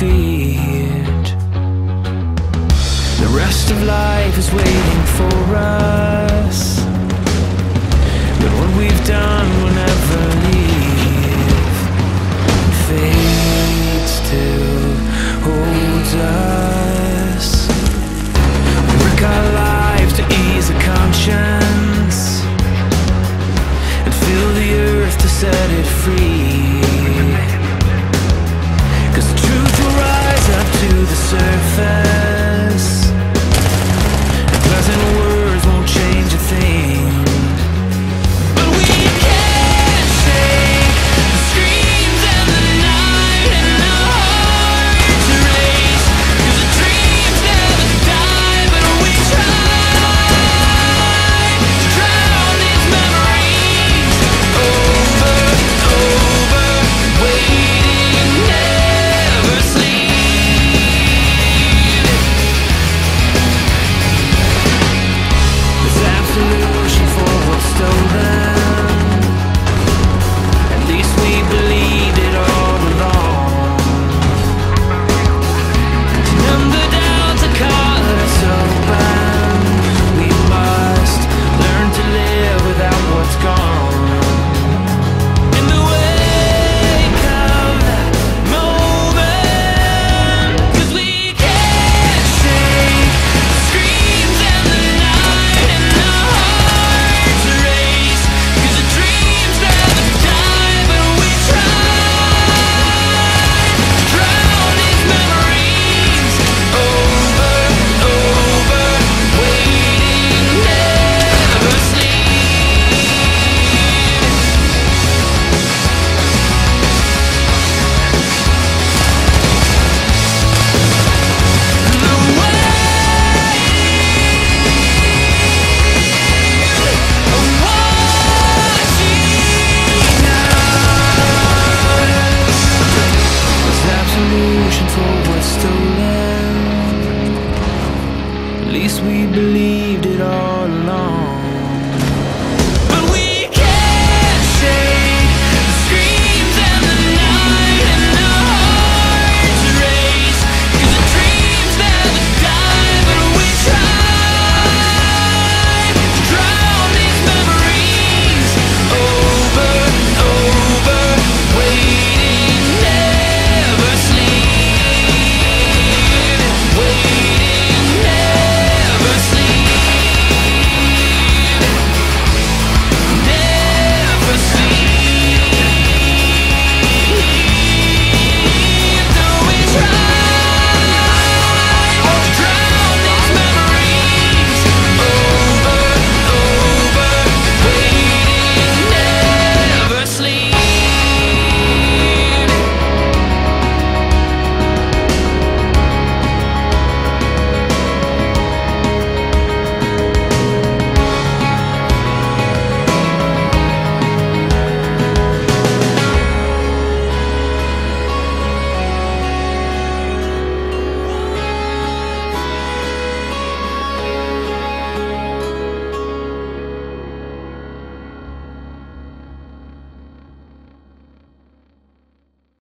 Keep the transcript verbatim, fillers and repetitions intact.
feared. The rest of life is waiting for us, but what we've done will never leave. Fate still holds us. We wreck our lives to ease a conscience and fill the earth to set it free. To the surface, and pleasant words won't change a thing. But we can't shake the screams and the night, and our hearts erase, 'cause the dreams never die. But we try to drown these memories over and over, waiting and never sleep. Stolen. At least we believed it all along.